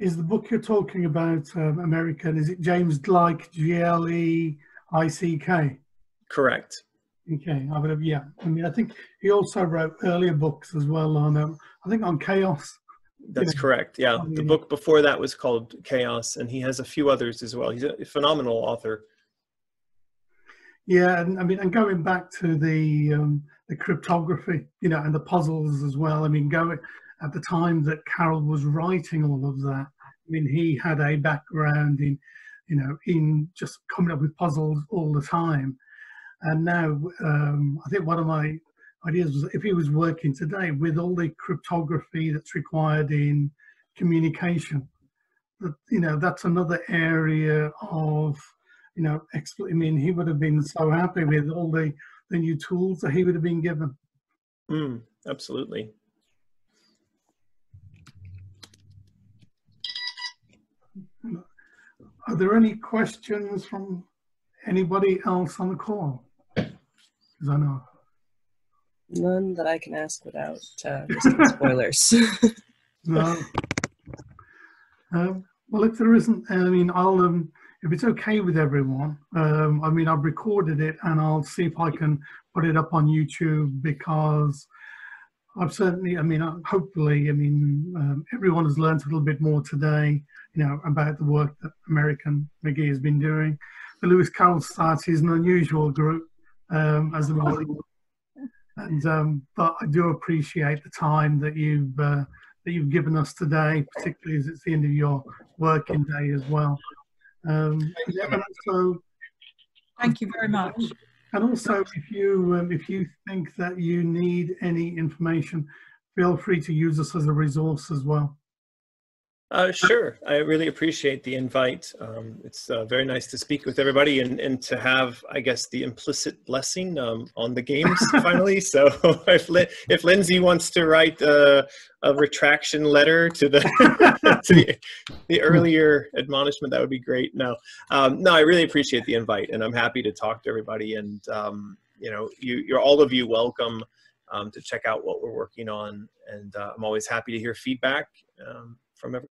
Is the book you're talking about American? Is it James Gleick, G-L-E-I-C-K? Correct. Okay, I would have, yeah. I mean, I think he also wrote earlier books as well on, I think, on chaos. That's correct, yeah. The book before that was called Chaos, and he has a few others as well. He's a phenomenal author. Yeah, and I mean, and going back to the cryptography, you know, and the puzzles as well. I mean, going at the time that Carroll was writing all of that, I mean, he had a background in, you know, in just coming up with puzzles all the time. And now, I think one of my ideas was, if he was working today with all the cryptography that's required in communication, that, you know, that's another area of, you know, I mean, he would have been so happy with all the new tools that he would have been given. Mm, absolutely. Are there any questions from anybody else on the call? Because I know none that I can ask without risking spoilers. No. Well, if there isn't, I mean, I'll if it's okay with everyone, I mean, I've recorded it and I'll see if I can put it up on YouTube, because I've certainly, I mean, hopefully, I mean, everyone has learned a little bit more today, you know, about the work that American McGee has been doing. The Lewis Carroll Society is an unusual group, as a model, and but I do appreciate the time that you've given us today, particularly as it's the end of your working day as well. So, thank you very much. And also, if you think that you need any information, feel free to use us as a resource as well. Sure, I really appreciate the invite. It's very nice to speak with everybody and to have, I guess, the implicit blessing on the games finally. So if Lindsay wants to write a retraction letter to the to the earlier admonishment, that would be great. No, no, I really appreciate the invite, and I'm happy to talk to everybody. And you know, you're all of you welcome to check out what we're working on, and I'm always happy to hear feedback from everybody.